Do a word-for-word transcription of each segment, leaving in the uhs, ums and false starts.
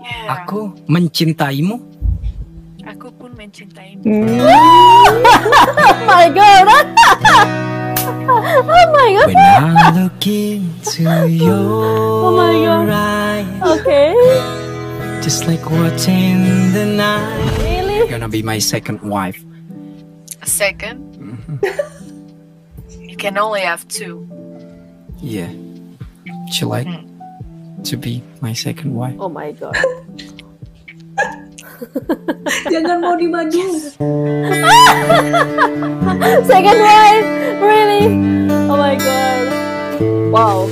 Yeah. Aku mencintaimu. Aku pun mencintaimu. Oh my god. Oh my god. When I look into your oh my god. Eyes, okay. Just like watching the night. Really? You're gonna be my second wife. A second? Mm-hmm. You can only have two. Yeah. Would you like mm. to be my second wife? Oh my god. Jangan mau dimadu. Second wife, really? Oh my god. Wow.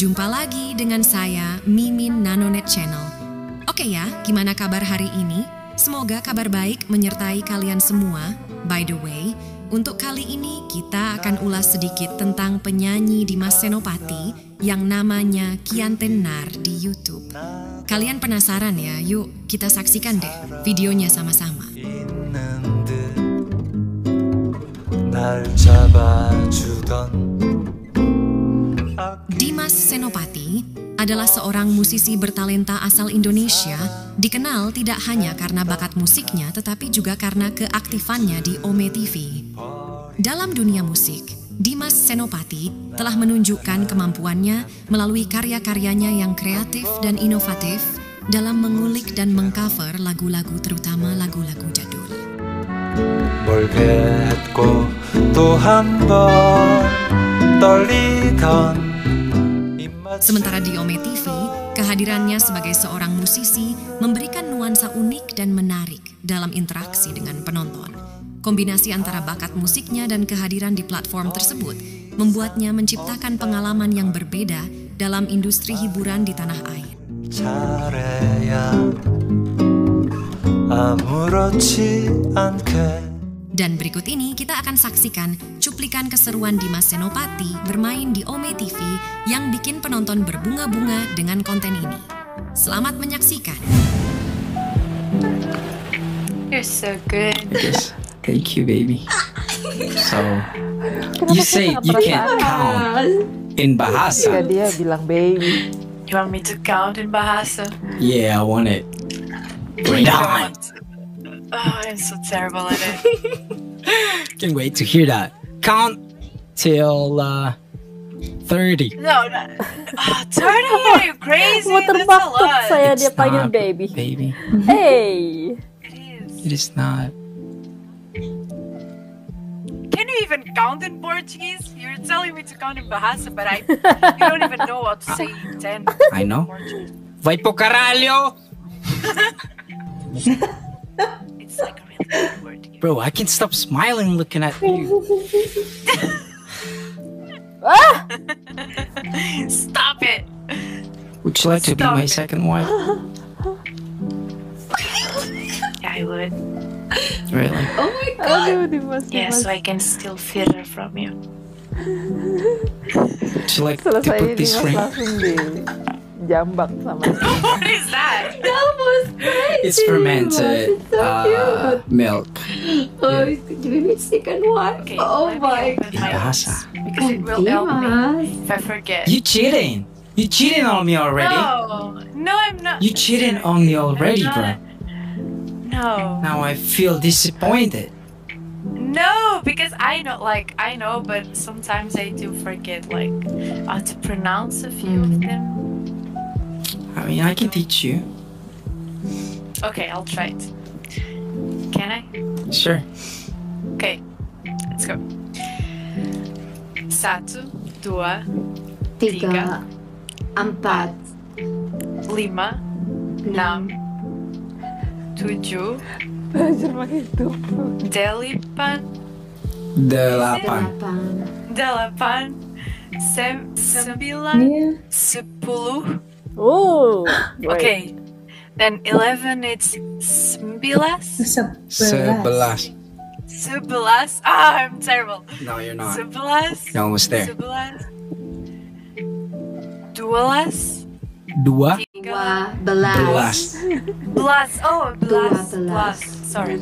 Jumpa lagi dengan saya, Mimin NanoNet Channel. Oke ya, gimana kabar hari ini? Semoga kabar baik menyertai kalian semua. By the way, untuk kali ini kita akan ulas sedikit tentang penyanyi Dimas Senopati yang namanya kian tenar di YouTube. Kalian penasaran ya? Yuk kita saksikan deh videonya sama-sama. Dimas Senopati adalah seorang musisi bertalenta asal Indonesia, dikenal tidak hanya karena bakat musiknya tetapi juga karena keaktifannya di OmeTV. Dalam dunia musik, Dimas Senopati telah menunjukkan kemampuannya melalui karya-karyanya yang kreatif dan inovatif dalam mengulik dan mengcover lagu-lagu, terutama lagu-lagu jadul. Sementara di OmeTV, kehadirannya sebagai seorang musisi memberikan nuansa unik dan menarik dalam interaksi dengan penonton. Kombinasi antara bakat musiknya dan kehadiran di platform tersebut membuatnya menciptakan pengalaman yang berbeda dalam industri hiburan di tanah air. Dan berikut ini kita akan saksikan cuplikan keseruan Dimas Senopati bermain di OmeTV yang bikin penonton berbunga-bunga dengan konten ini. Selamat menyaksikan. You're so good. Yes, thank you, baby. So, you say you can't count in Bahasa. Dia bilang baby. You want me to count in Bahasa? Yeah, I want it. Bring it on. Oh, I'm so terrible at it. Can't wait to hear that. Count till uh, thirty. No, no. Oh, thirty? Are you crazy? That's a lot. Saya dia panggil baby. Baby. Hey. It is. It is not. Can you even count in Portuguese? You're telling me to count in Bahasa, but I you don't even know how to say ten. I know. Vai po caralho. It's like a really good word to get. Bro, I can't stop smiling looking at you. Ah! Stop it! Would you like stop to be my it. Second wife? Yeah, I would. Really? Oh my god! Oh, yeah, so I can steal theater from you. Would you like to put this ring? Jambak sama. What is that? That was crazy. It's fermented it's so uh, milk. Oh, yeah. Do we second one? Okay, oh my god. Because it will help me if I forget. You cheating? You cheating on me already? No, no, I'm not. You cheating on me already, bro. No. Now I feel disappointed. No, because I know, like, I know, but sometimes I do forget, like, how to pronounce a few of them. I mean, I can teach you. Okay, I'll try it. Can I? Sure. Okay, let's go. Satu, dua, tiga, empat, lima, enam, tujuh. Belajar pakai itu. Delapan. Delapan. Delapan. Sem sembilan. Yeah. Sepuluh. Oh. Okay. Then eleven. It's sebelas. Sebelas. Sebelas. Ah, I'm terrible. No, you're not. Sebelas. You're almost there. Sebelas. Dualas. Dua. Dua belas. Belas. Oh, belas. Belas. Sorry.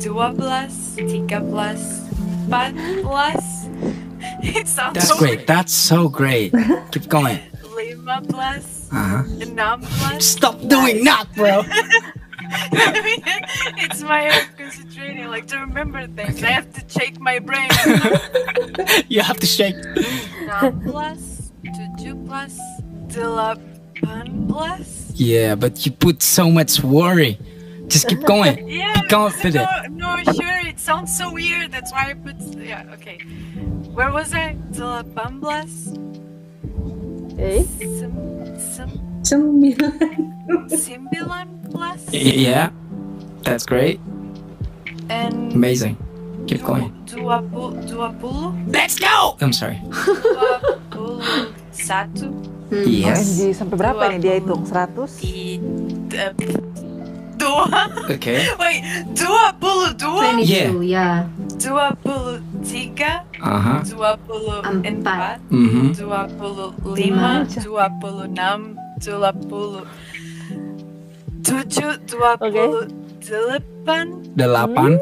Dua belas. Tiga belas. Empat belas. It sounds. That's so great. Weird. That's so great. Keep going. Lima belas. Uh huh. Enam belas. Stop belas. Doing that, bro. I mean, it's my concentrating, like to remember things. Okay. I have to shake my brain. You have to shake. Enam belas. Tujuh belas. Delapan. Plus? Yeah, but you put so much worry. Just keep going. Yeah, be confident. No, no, sure. It sounds so weird. That's why I put. Yeah, okay. Where was I? Delapan belas. Eh? Sembilan. Sembilan belas. Yeah, that's great. And amazing. Keep going. Dua puluh. Let's go. I'm sorry. Dua puluh satu. Yes. O M G, sampai berapa ini dia hitung? Seratus? Dua. Okay. Wait, dua puluh dua? Yeah. Yeah. Dua puluh tiga. Uh-huh. Dua puluh empat. Mm-hmm. Dua puluh lima. Dua puluh enam. Dua puluh tujuh. Dua puluh delapan. Delapan.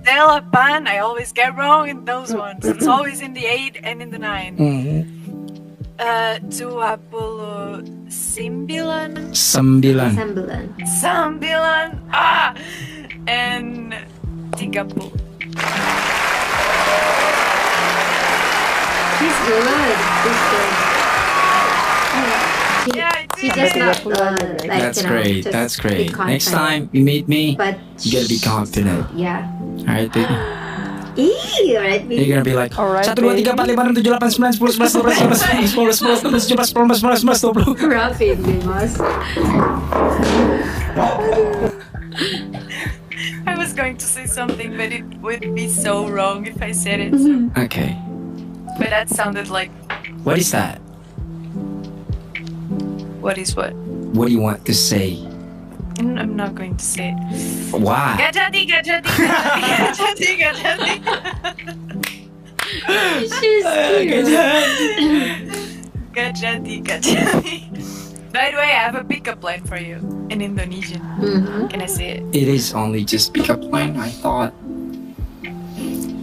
Delapan. I always get wrong in those ones. It's always in the eight and in the nine. Mm-hmm. Uh, dua puluh sembilan. Sembilan. Sembilan. Sembilan. Ah, and tiga puluh. He's good. He's good. Yeah, he just not uh, like, that's you know, great. Just that's great. Next time you meet me, but you gotta be confident. Yeah. All right, baby. Eee, alright, baby. You're gonna be like, alright, baby. one, two, three, four, five, six, seven, eight, nine, ten, eleven, twelve, thirteen, fourteen, fifteen, sixteen, seventeen, eighteen, nineteen, twenty. Rough it, Dimas. I was going to say something, but it would be so wrong if I said it. So. Okay. But that sounded like... What is that? What is what? What do you want to say? I'm not going to say it. Why? Gajati, gajati, gajati, gajati, gajati. She's cute. Gajati, gajati. By the way, I have a pickup line for you in Indonesian. Mm-hmm. Can I say it? It is only just pickup line. I thought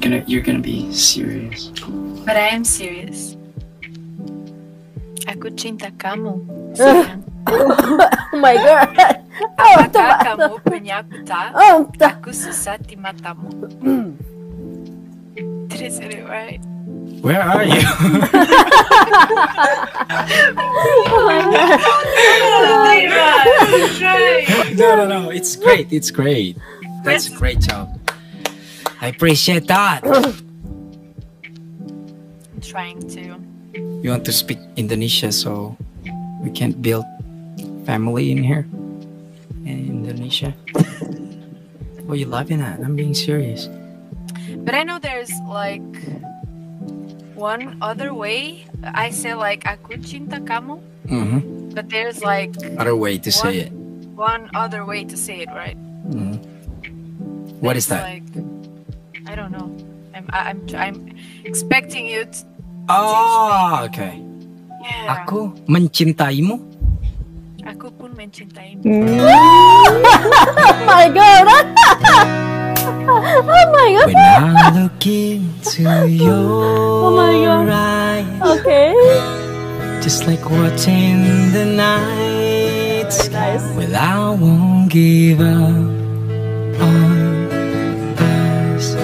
gonna, you're gonna be serious. But I am serious. Aku cinta kamu. Oh my god. Apakah kamu penyaku tak? Aku sesat di matamu. Did I say it right? Where are you? No, no, no. It's great. It's great. That's a great job. I appreciate that. I'm trying to. You want to speak Indonesia, so we can build family in here. In Indonesia. What are you laughing at? I'm being serious. But I know there's like one other way. I say like aku cinta kamu. Mm-hmm. But there's like other way to one, say it. One other way to say it, right? Mm-hmm. What is that? Like, I don't know. I'm I'm I'm expecting you to. Oh, okay. Yeah. Aku mencintaimu. Aku pun mencintaimu. Oh my god. Oh my god. When I look into your eyes. Oh my god. Okay. just like watching the night sky. Well, I won't give up on us,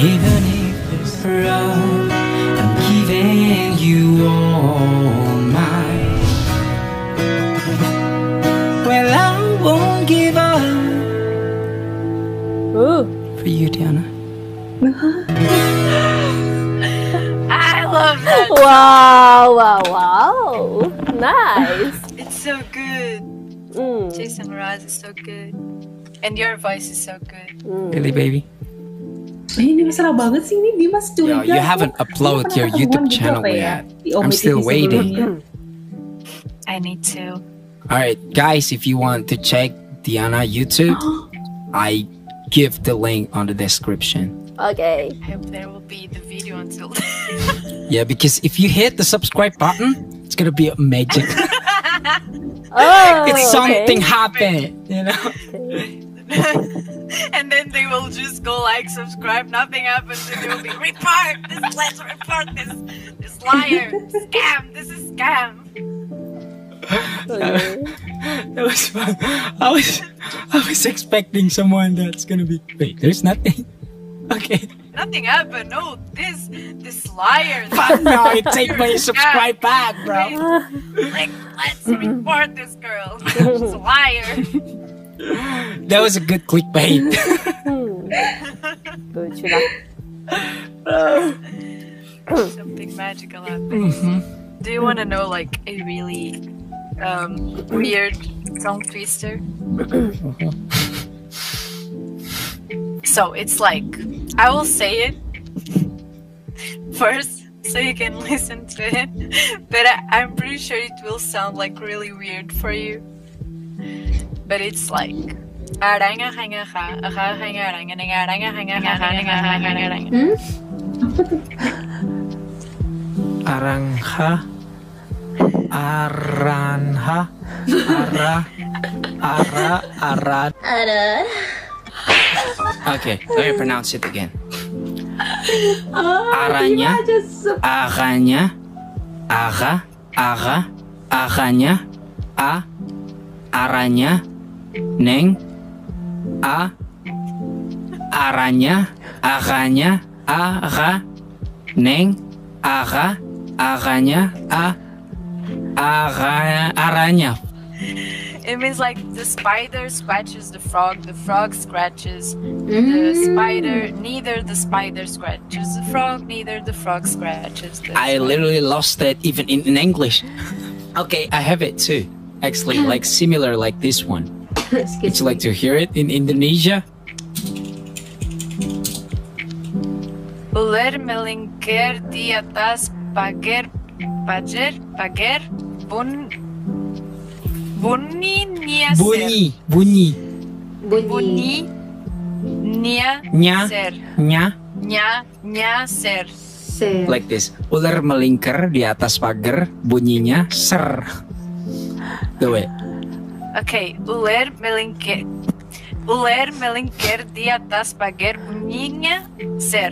even if it's rough. I'm giving you all mine. Well, I won't give up. Ooh. For you, Diana. I love that. Wow, wow, wow. Nice. It's so good. Mm. Jason Mraz is so good. And your voice is so good. Mm. Really, baby? Yo, you haven't uploaded your YouTube channel yet. I'm still waiting. I need to. Alright, guys, if you want to check Diana YouTube, I give the link on the description. Okay. I hope there will be the video until then. Yeah, because if you hit the subscribe button, it's gonna be magic. Oh, it's something okay. happened, you know. Okay. And then they will just go like, subscribe, nothing happens, and they will be report this, let's report this, this liar, scam, this is scam. Okay. That was fun. I was, I was expecting someone that's gonna be. Wait, there's nothing. Okay. Nothing happened. No, this this liar. Fuck no! It take my subscribe back, bro. Like, let's report this girl. She's a liar. That was a good clickbait. Something magical happened. Mm-hmm. Do you want to know like a really um, weird tongue twister? So it's like, I will say it first so you can listen to it, but I, I'm pretty sure it will sound like really weird for you. But it's like, Arangha, Aranha, Ara, Ara, Ara, Ara. Okay, let me pronounce it again. Aranya, aranya, ara, ara, aranya, a, aranya, neng, a, aranya, aranya, ara, neng, ara, aranya, a, ara, aranya. It means like the spider scratches the frog, the frog scratches the spider, neither the spider scratches the frog, neither the frog scratches the I spider. Literally lost that even in, in English. Okay, I have it too. Actually, like similar like this one. Would you like to hear it in Indonesia? Ular melingkar di atas pagar, pagar, pagar, bun. Bunyi nia ser. Bunyi, bunyi. Bunyi nia ser. Nya, nya, nya ser. Ser. Like this. Ular melingkar di atas pagar, bunyinya ser. Do it. Okay, ular melingkar. Ular melingkar di atas pagar, bunyinya ser.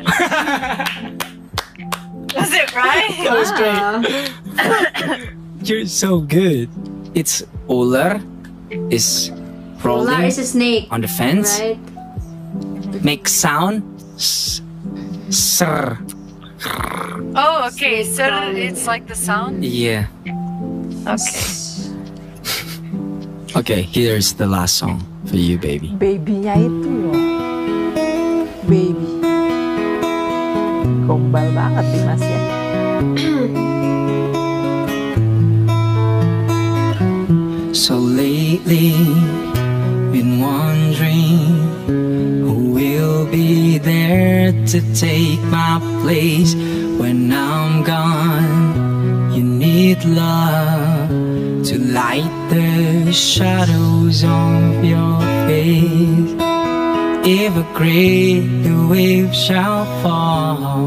Was it right? That was great. You're so good. It's Ular is rolling Ular is a snake. On the fence, right. Make sound, sir. Oh, okay, sir, it's like the sound? Yeah. Okay. Okay, here's the last song for you, baby. Baby-nya itu loh. Baby. Gombal banget nih, Mas, ya. So lately, been wondering who will be there to take my place when I'm gone. You need love to light the shadows of your face. If a great wave shall fall,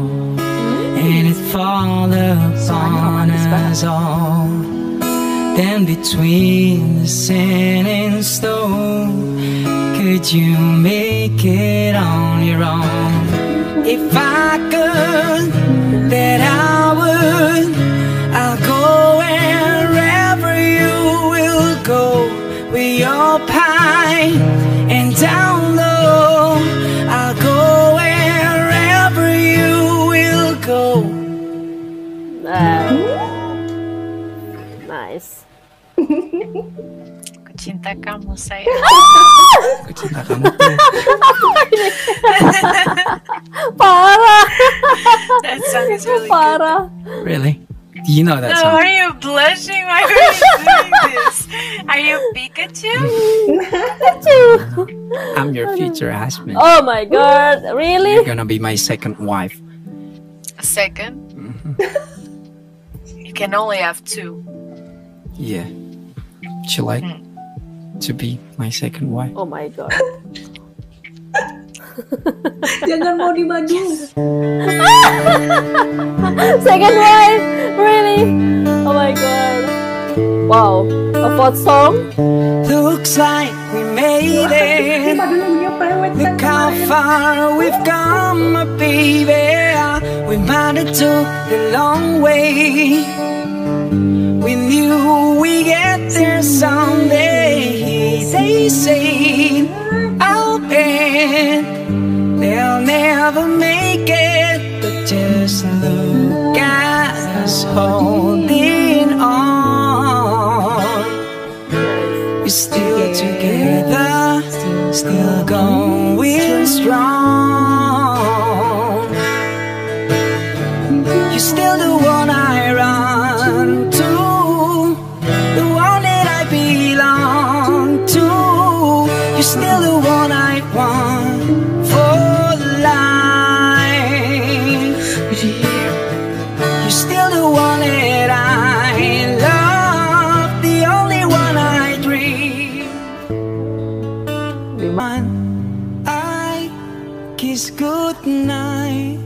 and it fall upon us all, then between the sand and stone, could you make it on your own? If I could, that I would, I'll go and up high and down low. I'll go wherever you will go. Um, nice. Cinta kamu saya. Cinta kamu. Parah. That song is really Parah. Good. Really? Do you know that no, song? Why are you blushing? Why are you doing this? Are you Pikachu? Pikachu. I'm your future husband. Oh my God! Really? You're gonna be my second wife. A second? Mm-hmm. You can only have two. Yeah. Would you like mm. to be my second wife? Oh my God. Jangan mau dimadu. Second wife, really? Oh my God. Wow, a fourth song. Looks like we made it. Look how far we've come, my baby. We might have took the long way. We knew we'd get there someday. They say I'll bet they'll never make it, but just look at us holding on. We're still together, still going strong. You're still the one I run to, the one that I belong to. You're still the one I want for life. You're still the one that I love, the only one I dream. The one I kiss goodnight.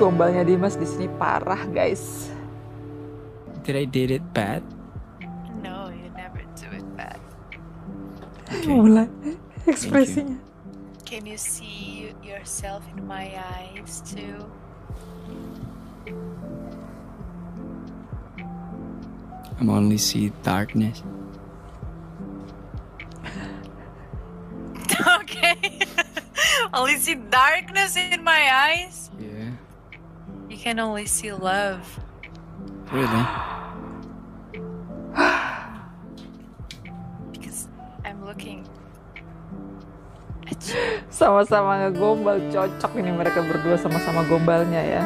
Gombalnya Dimas di sini parah, guys. Did I did it bad? No, you never do it bad. Mulai okay. Ekspresinya. You. Can you see yourself in my eyes too? I'm only see darkness. Okay. Only see darkness in my eyes? Yeah. You can only see love. Really? Because I'm looking at you. Sama-sama ngegombal, cocok ini mereka berdua sama-sama gombalnya ya.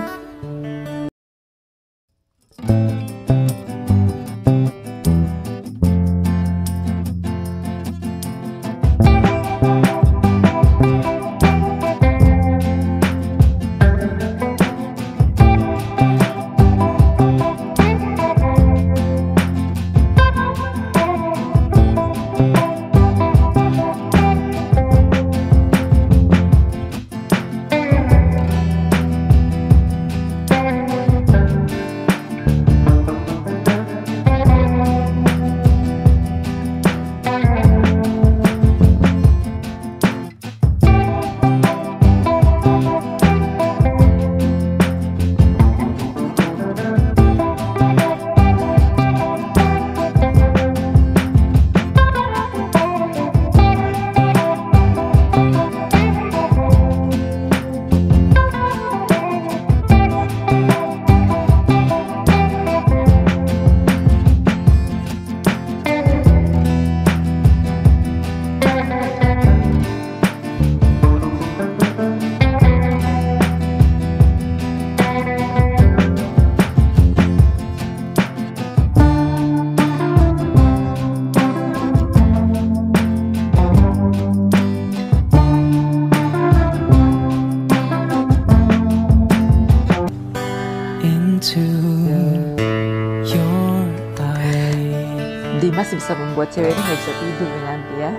Dimas bisa membuat cewek ini gak bisa tidur nanti ya.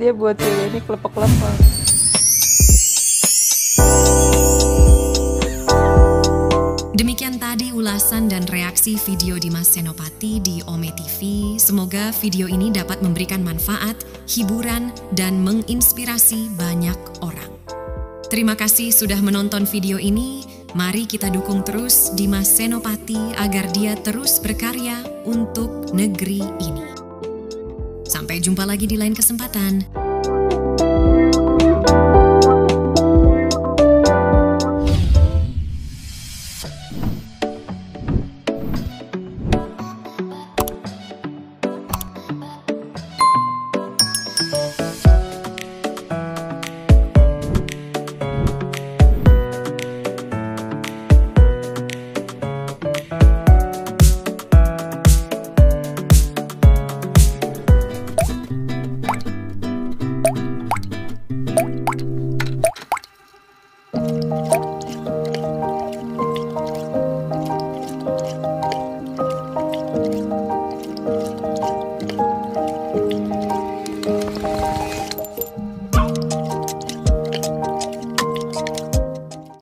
Dia buat cewek ini kelepek-kelepek. Demikian tadi ulasan dan reaksi video Dimas Senopati di OmeTV. Semoga video ini dapat memberikan manfaat, hiburan, dan menginspirasi banyak orang. Terima kasih sudah menonton video ini. Mari kita dukung terus Dimas Senopati agar dia terus berkarya untuk negeri ini. Sampai jumpa lagi di lain kesempatan.